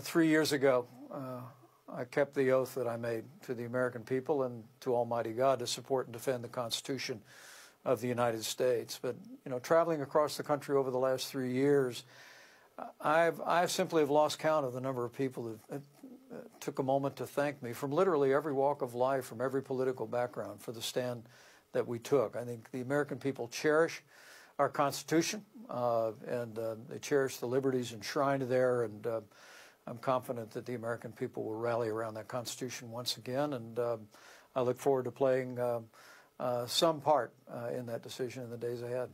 3 years ago, I kept the oath that I made to the American people and to Almighty God to support and defend the Constitution of the United States. But, you know, traveling across the country over the last 3 years, I've simply have lost count of the number of people who took a moment to thank me from literally every walk of life, from every political background, for the stand that we took. I think the American people cherish our Constitution, and they cherish the liberties enshrined there, and I'm confident that the American people will rally around that Constitution once again, and I look forward to playing some part in that decision in the days ahead.